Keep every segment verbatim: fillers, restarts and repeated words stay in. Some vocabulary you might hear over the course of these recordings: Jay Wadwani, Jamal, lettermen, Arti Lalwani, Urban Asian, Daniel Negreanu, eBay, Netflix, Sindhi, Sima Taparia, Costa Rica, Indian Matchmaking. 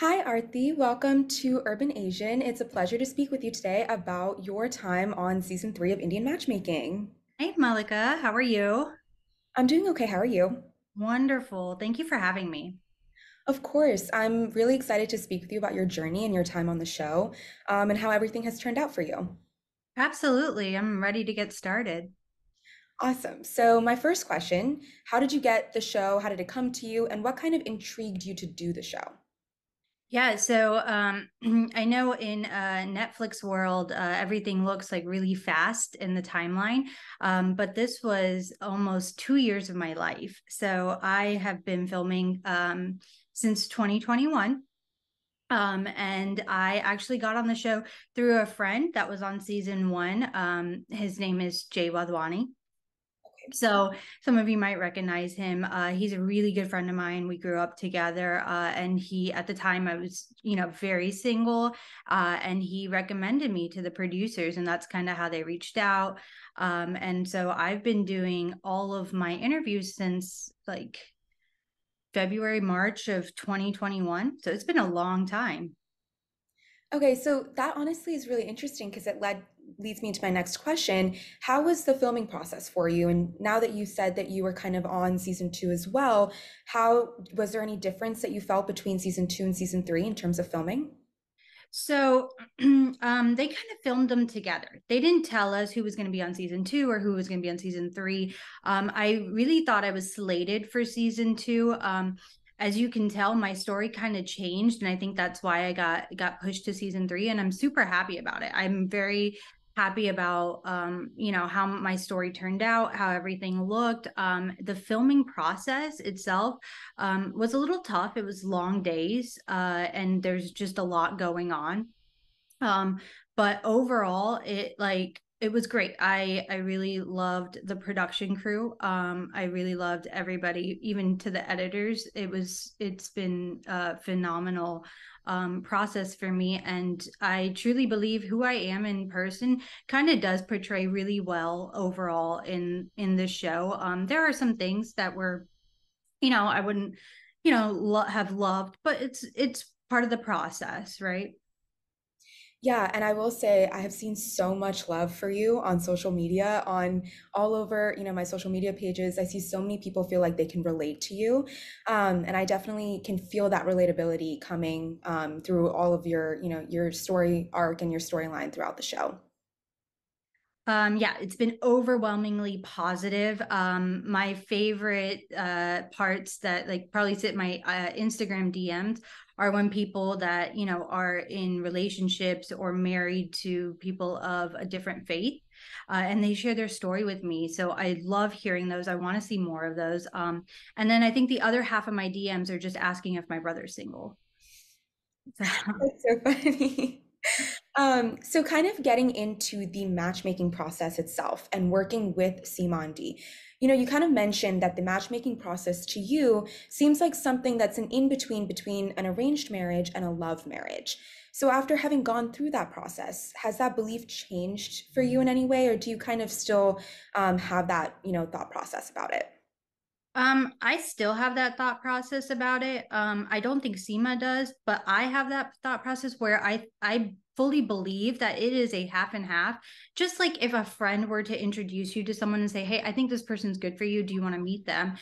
Hi, Arti. Welcome to Urban Asian. It's a pleasure to speak with you today about your time on season three of Indian Matchmaking. Hey, Malika. How are you? I'm doing okay. How are you? Wonderful. Thank you for having me. Of course. I'm really excited to speak with you about your journey and your time on the show, um, and how everything has turned out for you. Absolutely. I'm ready to get started. Awesome. So my first question, how did you get the show? How did it come to you? And what kind of intrigued you to do the show? Yeah, so um, I know in uh, Netflix world, uh, everything looks like really fast in the timeline, um, but this was almost two years of my life. So I have been filming um, since twenty twenty-one. Um, and I actually got on the show through a friend that was on season one. Um, his name is Jay Wadwani. So some of you might recognize him. Uh, he's a really good friend of mine. We grew up together, uh, and he, at the time I was, you know, very single, uh, and he recommended me to the producers, and that's kind of how they reached out. Um, and so I've been doing all of my interviews since like February, March of twenty twenty-one. So it's been a long time. Okay, so that honestly is really interesting because it led leads me to my next question. How was the filming process for you? And now that you said that you were kind of on season two as well, how was there any difference that you felt between season two and season three in terms of filming? So um, they kind of filmed them together. They didn't tell us who was going to be on season two or who was going to be on season three. Um, I really thought I was slated for season two. Um, As you can tell, my story kind of changed, and I think that's why I got got pushed to season three, and I'm super happy about it. I'm very happy about, um, you know, how my story turned out, how everything looked. Um, the filming process itself um, was a little tough. It was long days, uh, and there's just a lot going on. Um, but overall, it like it was great. I, I really loved the production crew. Um, I really loved everybody, even to the editors. It was, it's been a phenomenal um, process for me. And I truly believe who I am in person kind of does portray really well overall in, in this show. Um, there are some things that were, you know, I wouldn't, you know, lo- have loved, but it's, it's part of the process, right? Yeah, and I will say I have seen so much love for you on social media, on all over, you know, my social media pages. I see so many people feel like they can relate to you. Um, and I definitely can feel that relatability coming um, through all of your, you know, your story arc and your storyline throughout the show. Um, yeah, it's been overwhelmingly positive. Um, my favorite uh, parts that like probably sit my uh, Instagram D Ms are when people that, you know, are in relationships or married to people of a different faith, uh, and they share their story with me. So I love hearing those. I want to see more of those. Um, and then I think the other half of my D Ms are just asking if my brother's single. So. That's so funny. Um, so kind of getting into the matchmaking process itself and working with Sima, you know, you kind of mentioned that the matchmaking process to you seems like something that's an in-between between an arranged marriage and a love marriage. So after having gone through that process, has that belief changed for you in any way, or do you kind of still um, have that, you know, thought process about it? Um, I still have that thought process about it. Um, I don't think Sima does, but I have that thought process where I, I fully believe that it is a half and half. Just like if a friend were to introduce you to someone and say, hey, I think this person's good for you. Do you want to meet them?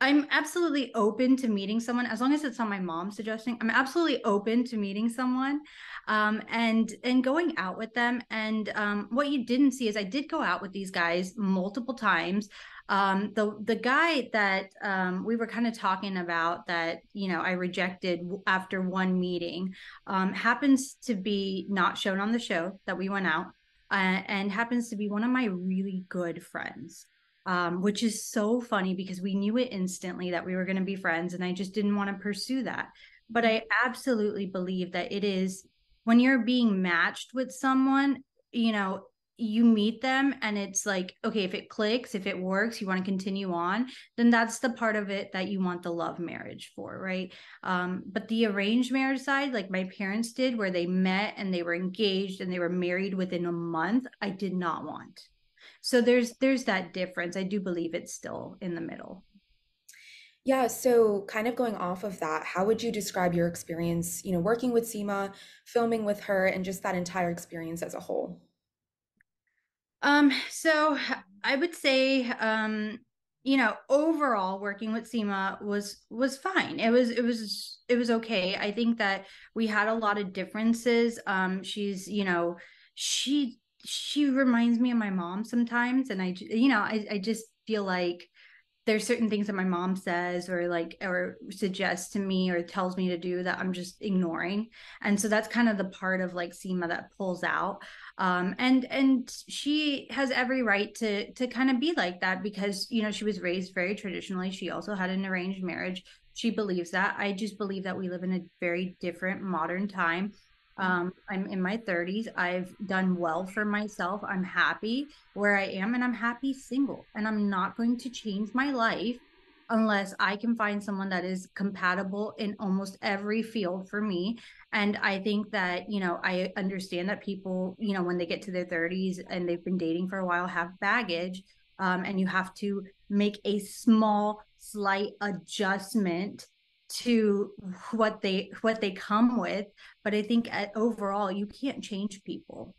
I'm absolutely open to meeting someone as long as it's not my mom suggesting. I'm absolutely open to meeting someone um, and and going out with them. And um, what you didn't see is I did go out with these guys multiple times. Um, the, the guy that um, we were kind of talking about that, you know, I rejected after one meeting um, happens to be not shown on the show that we went out uh, and happens to be one of my really good friends, um, which is so funny because we knew it instantly that we were going to be friends, and I just didn't want to pursue that. But I absolutely believe that it is when you're being matched with someone, you know, you meet them and it's like, okay, if it clicks, if it works, you want to continue on, then that's the part of it that you want the love marriage for, right? Um, but the arranged marriage side, like my parents did, where they met and they were engaged and they were married within a month, I did not want. So there's, there's that difference. I do believe it's still in the middle. Yeah, so kind of going off of that, how would you describe your experience, you know, working with Sima, filming with her, and just that entire experience as a whole? Um, so I would say, um, you know, overall working with Sima was, was fine. It was, it was, it was okay. I think that we had a lot of differences. Um, she's, you know, she, she reminds me of my mom sometimes. And I, you know, I, I just feel like there's certain things that my mom says or like, or suggests to me or tells me to do that I'm just ignoring. And so that's kind of the part of like Sima that pulls out. Um, and, and she has every right to, to kind of be like that because, you know, she was raised very traditionally. She also had an arranged marriage. She believes that. I just believe that we live in a very different modern time. Um, I'm in my thirties. I've done well for myself. I'm happy where I am, and I'm happy single, and I'm not going to change my life unless I can find someone that is compatible in almost every field for me. And I think that, you know, I understand that people, you know, when they get to their thirties and they've been dating for a while, have baggage, um, and you have to make a small, slight adjustment to what they what they come with. But I think at overall you can't change people.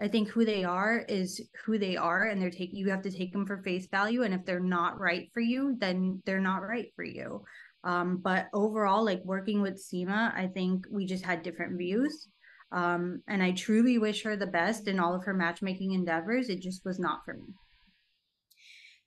I think who they are is who they are, and they're take you have to take them for face value, and if they're not right for you, then they're not right for you. Um but overall, like working with Sima, I think we just had different views, um and I truly wish her the best in all of her matchmaking endeavors. It just was not for me.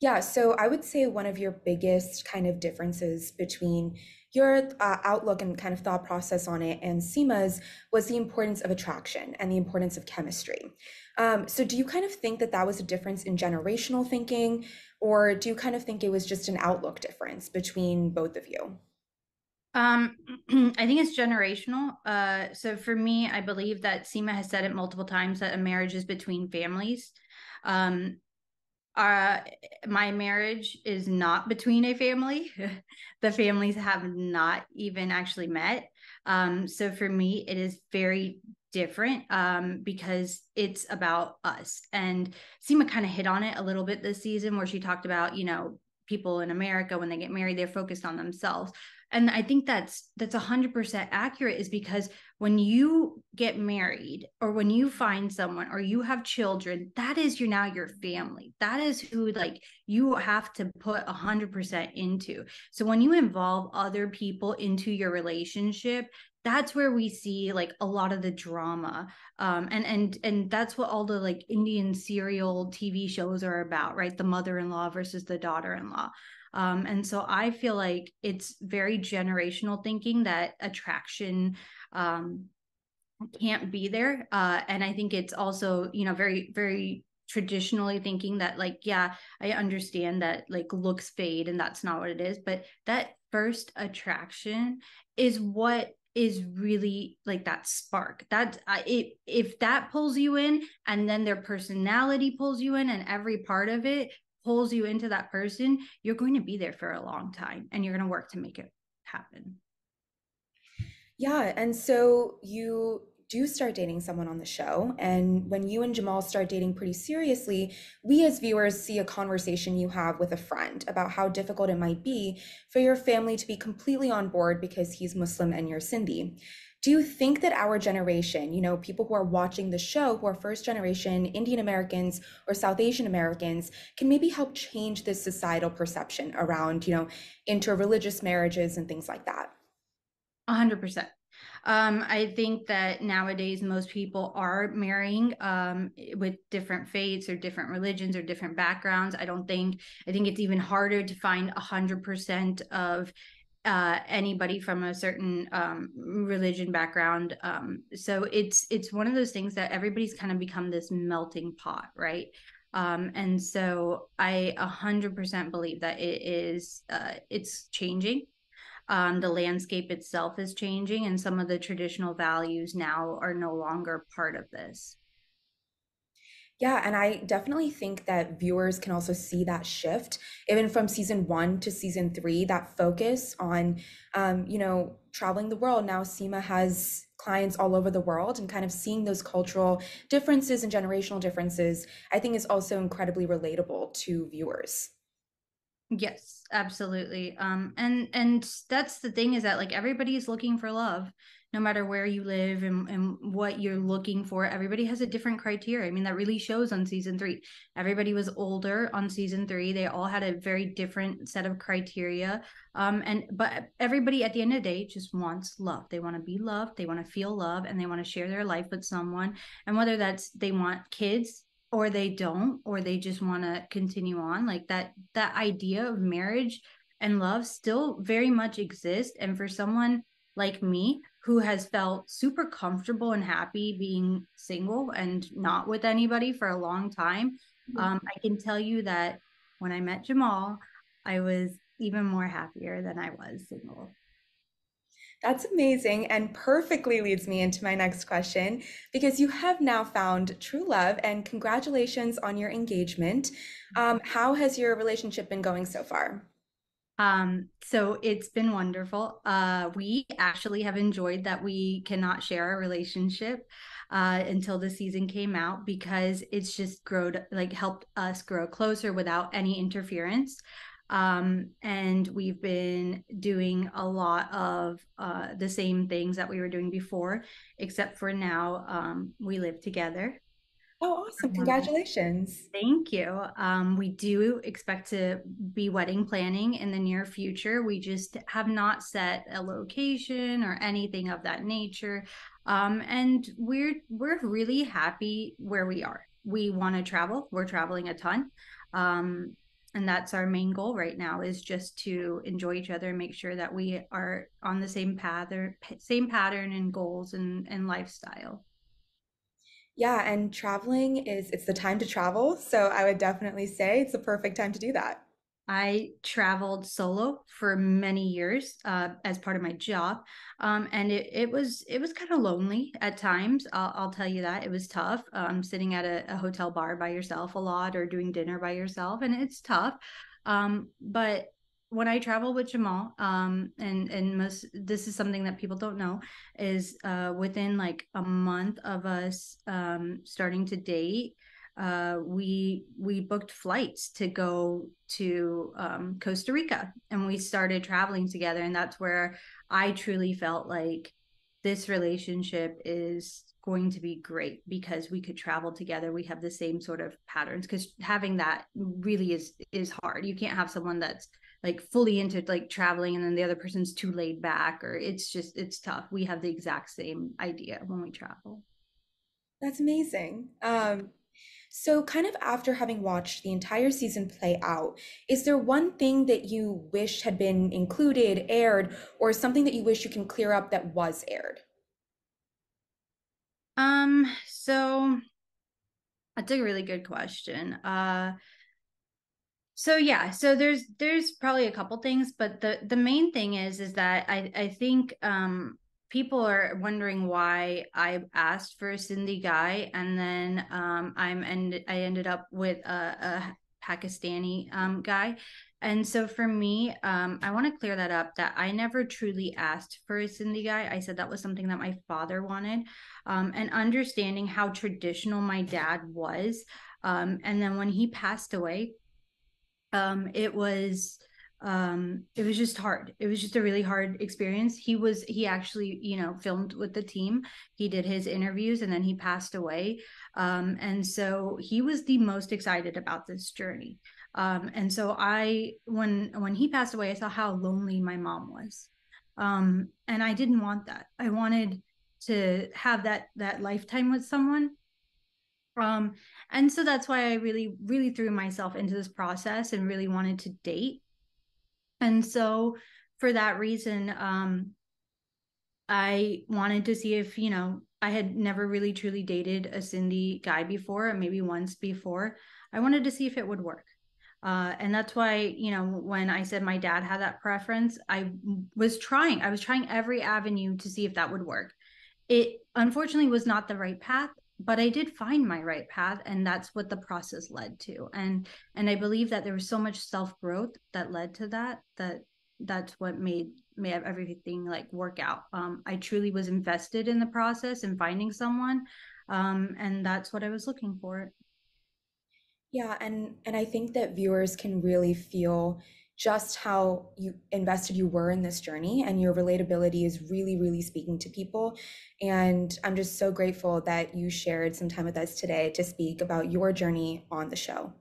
Yeah, so I would say one of your biggest kind of differences between your uh, outlook and kind of thought process on it and Sima's was the importance of attraction and the importance of chemistry. Um, so do you kind of think that that was a difference in generational thinking, or do you kind of think it was just an outlook difference between both of you? Um, I think it's generational. Uh, so for me, I believe that Sima has said it multiple times that a marriage is between families. Um, Uh, my marriage is not between a family. The families have not even actually met. Um, so for me, it is very different, um, because it's about us. And Sima kind of hit on it a little bit this season where she talked about, you know, people in America, when they get married, they're focused on themselves. And I think that's, that's a hundred percent accurate, is because when you get married or when you find someone or you have children, that is your, now your family, that is who like you have to put a hundred percent into. So when you involve other people into your relationship, that's where we see like a lot of the drama. Um, and, and, and that's what all the like Indian serial T V shows are about, right? The mother-in-law versus the daughter-in-law. Um, and so I feel like it's very generational thinking that attraction um, can't be there. Uh, and I think it's also, you know, very, very traditionally thinking that like, yeah, I understand that like looks fade and that's not what it is. But that first attraction is what is really like that spark that uh, it, if that pulls you in, and then their personality pulls you in, and every part of it pulls you into that person, you're going to be there for a long time, and you're going to work to make it happen. Yeah. And so you do start dating someone on the show. And when you and Jamal start dating pretty seriously, we as viewers see a conversation you have with a friend about how difficult it might be for your family to be completely on board because he's Muslim and you're Sindhi. Do you think that our generation, you know, people who are watching the show, who are first generation Indian Americans or South Asian Americans, can maybe help change this societal perception around, you know, interreligious marriages and things like that? A hundred percent. Um, I think that nowadays most people are marrying um, with different faiths or different religions or different backgrounds. I don't think, I think it's even harder to find a hundred percent of uh anybody from a certain um religion background, um so it's it's one of those things that everybody's kind of become this melting pot, right? Um and so I a hundred percent believe that it is uh it's changing. Um the landscape itself is changing, and some of the traditional values now are no longer part of this. Yeah, and I definitely think that viewers can also see that shift, even from season one to season three, that focus on, um, you know, traveling the world. Now Sima has clients all over the world, and kind of seeing those cultural differences and generational differences, I think is also incredibly relatable to viewers. Yes, absolutely. Um, and and that's the thing, is that like everybody is looking for love, no matter where you live and, and what you're looking for. Everybody has a different criteria. I mean, that really shows on season three. Everybody was older on season three. They all had a very different set of criteria. Um, and but everybody at the end of the day just wants love. They want to be loved. They want to feel love, and they want to share their life with someone. And whether that's they want kids, or they don't, or they just want to continue on, like that, that idea of marriage and love still very much exists. And for someone like me, who has felt super comfortable and happy being single and not with anybody for a long time, mm-hmm. um, I can tell you that when I met Jamal, I was even more happier than I was single. That's amazing, and perfectly leads me into my next question, because you have now found true love, and congratulations on your engagement. Um, how has your relationship been going so far? Um, so it's been wonderful. Uh, we actually have enjoyed that we cannot share our relationship uh, until the season came out, because it's just grown, like helped us grow closer without any interference. Um, and we've been doing a lot of uh, the same things that we were doing before, except for now um, we live together. Oh, awesome. Congratulations. Um, thank you. Um, we do expect to be wedding planning in the near future. We just have not set a location or anything of that nature. Um, and we're, we're really happy where we are. We want to travel. We're traveling a ton. Um, And that's our main goal right now, is just to enjoy each other and make sure that we are on the same path or same pattern and goals and, and lifestyle. Yeah. And traveling is, it's the time to travel. So I would definitely say it's the perfect time to do that. I traveled solo for many years uh, as part of my job. Um, and it, it was it was kind of lonely at times. I'll, I'll tell you that. It was tough. Um, sitting at a, a hotel bar by yourself a lot, or doing dinner by yourself. And it's tough. Um, but when I travel with Jamal, um, and, and most, this is something that people don't know, is uh, within like a month of us um, starting to date, uh we we booked flights to go to um Costa Rica, and we started traveling together. And that's where I truly felt like this relationship is going to be great, because we could travel together. We have the same sort of patterns, because having that really is is hard. You can't have someone that's like fully into like traveling and then the other person's too laid back, or it's just it's tough. We have the exact same idea when we travel. That's amazing. um So kind of after having watched the entire season play out, is there one thing that you wish had been included, aired, or something that you wish you can clear up that was aired? Um, so that's a really good question. Uh, so yeah, so there's there's probably a couple things, but the the main thing is is that I I think um people are wondering why I asked for a Sindhi guy, and then um, I'm and I ended up with a, a Pakistani um, guy. And so for me, um, I want to clear that up, that I never truly asked for a Sindhi guy. I said that was something that my father wanted, um, and understanding how traditional my dad was. Um, and then when he passed away, um, it was... um it was just hard. It was just a really hard experience. He was he actually you know filmed with the team. He did his interviews, and then he passed away, um and so he was the most excited about this journey, um and so I when when he passed away, I saw how lonely my mom was, um and I didn't want that. I wanted to have that that lifetime with someone. Um and so that's why I really really threw myself into this process and really wanted to date. And so for that reason, um, I wanted to see if, you know, I had never really truly dated a Sindhi guy before, or maybe once before. I wanted to see if it would work. Uh, and that's why, you know, when I said my dad had that preference, I was trying, I was trying every avenue to see if that would work. It unfortunately was not the right path, but I did find my right path, and that's what the process led to. And and I believe that there was so much self-growth that led to that, that that's what made, made everything like work out. Um, I truly was invested in the process and finding someone, um, and that's what I was looking for. Yeah, and, and I think that viewers can really feel just how you invested you were in this journey, and your relatability is really, really speaking to people. And I'm just so grateful that you shared some time with us today to speak about your journey on the show.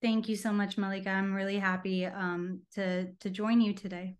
Thank you so much, Malika. I'm really happy um, to, to join you today.